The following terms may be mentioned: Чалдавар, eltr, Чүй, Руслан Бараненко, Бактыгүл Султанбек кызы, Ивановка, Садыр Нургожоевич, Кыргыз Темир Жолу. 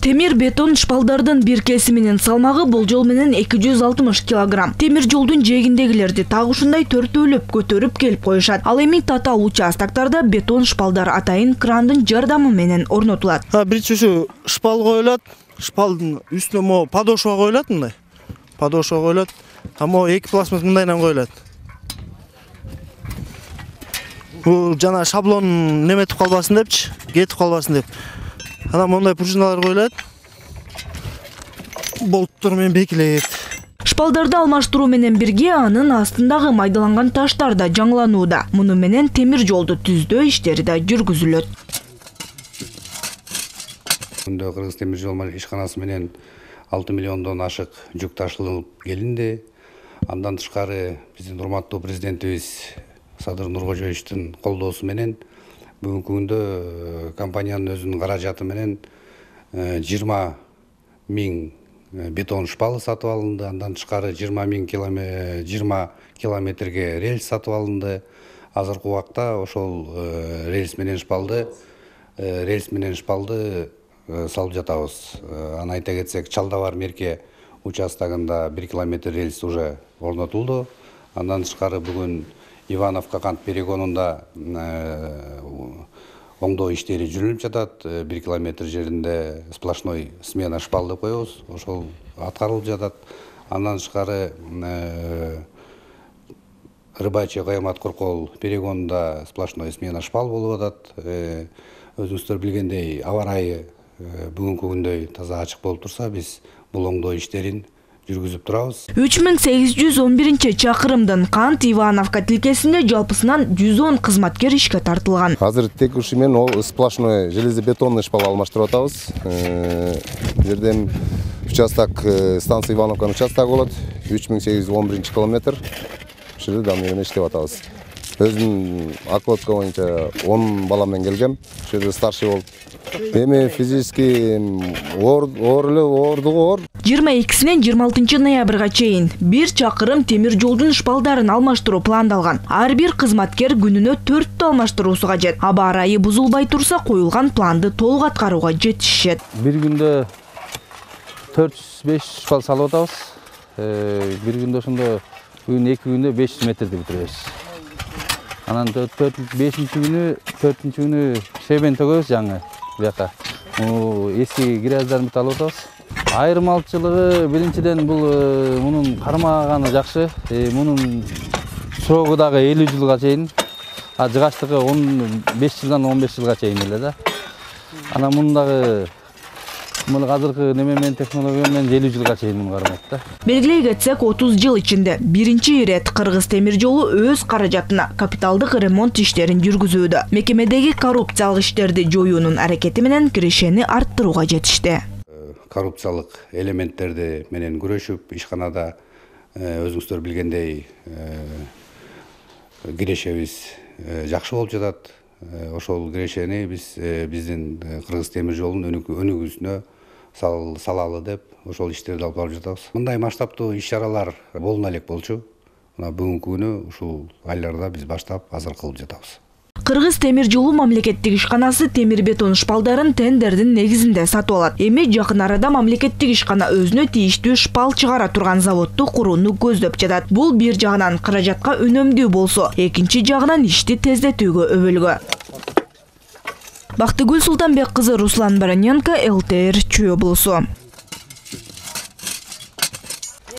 Темир бетон шпалдардын бир кесиминин салмагы бул жол менен 260 килограмм. Темир жолдун жээгиндегилерди так ушундай төртөөлөп көтөрүп келип коюшат. Ал эми татаал участактарда бетон шпалдар атайын крандын жардамы менен орнотулат. Биринчи ушу шпал коюлат, шпалдын үстүнө мо подошва коюлат мындай. Подошва коюлат, а мо эки пластмасс мындайдан коюлат. Бул жана шаблон неметип калбасын депчи, кетип калбасын деп. Ана мындай пружиналар коюлат. Болттор менен бекилет. Шпалдарды алмаштыруу менен бирге анын астындагы майдаланган таштар да жаңыланууда. Муну менен темир жолду түздөө иштери да жүргүзүлөт. Мында Кыргыз Темир Жолу малишканасы менен 6 миллиондон ашык жүк ташылып келинди. Андан тышкары биздин урматтуу президентибиз Садыр Нургожоевичтин колдоосу менен бүгүнкү күндө компаниянын өзүнүн каражаты менен 20 000 бетон шпалы сатып алынды, андан тышкары 20 километрге рельс сатып алынды. Азыркы убакта ошол рельс менен шпалды салып жатабыз. Аны айта кетсек, Чалдавар мерке участогунда 1 километр рельс уже орнотулду. Андан тышкары бүгүн Ивановка кант перегонунда оңдоо иштери жүрүлүп жатат. 1 километр жеринде сплошной смена шпалды коебуз, ошол аткарылып жатат. Андан тышкары Рыбачий Каямат Коркол перегонунда сплошной смена шпал болуп атат. Өзүңүздөр билгендей, аба ырайы бүгүнкү күндөй таза ачык болуп турса, биз бул оңдоо иштерин 3811 чакырымдын кант Ивановка тилкесинде жалпысынан 110 кызматкер ишке тартылган. Азыр тек ушу мен ол сплошной железобетонный шпал алмаштырып атабыз. Жерден участок станция Ивановканын участогу болот, 3811 километр. Ушул жерде дамы менен иштеп атабыз. Өзүм окладка боюнча 10 бала менен келгем. Ушул жерде старший болуп. Эми физически оор. 22-синен 26 ноябрга чейин 1 чакырым темир жолдун шпалдарын алмаштыруу пландалган. Ар бир кызматкер күнүнө 4-тө алмаштыруусу кажет. Аба ырайы бузулбай турса, коюлган планды толук аткарууга жетишет. Бир күндө 405 шпал салып атабыз. Бир күндө ошондо бүгүн 2 күндө 500 метрди бүтүрөбүз. Анан 4-5-күнү шебен төгөбүз жаңы бияка. Эски грязьдарды алып атабыз. Айырмалчылыгы биринчиден бул мунун кармаганы жакшы. Мунун срогу дагы 50 жылга чейин, а жыгачтыгы 15 жылдан 15 жылга чейин эле да. Анан мунун дагы мына азыркы неме менен технология менен 50 жылга чейин муну кармайт да. Белгилей кетсек, 30 жыл ичинде биринчи ирет Кыргыз Темир Жолу өз каражатына капиталдык ремонт иштерин жүргүзүүдө. Мекемедеги коррупциялык иштерди жоюунун аракети менен кирешени арттырууга жетишти. Коррупциялык элементтерди менен күрөшүп, ишканада өзүңүздөр билгендей кирешебиз жакшы болуп жатат. Ошол кирешени биз биздин Кыргыз Темир Жолунун өнүгүүсүнө салалы деп ошол иштерди алып барып жатабыз. Мындай масштабдуу иш-чаралар болуна элек болчу. Мына бүгүнкү күнү ушул айларда биз баштап азыр кылып жатабыз. Кыргыз Темир Жолу мамлекеттик ишканасы темир бетон шпалдарын тендердин негизинде сатып алат. Эми жакын арада мамлекеттик ишкана өзүнө тийиштүү шпал чыгара турган заводду курууну көздөп жатат. Бул бир жагынан каражатка үнөмдүү болсо, экинчи жагынан ишти тездетүүгө өбөлгө. Бактыгүл Султанбек кызы, Руслан Бараненко, ЛТР Чүй облусу.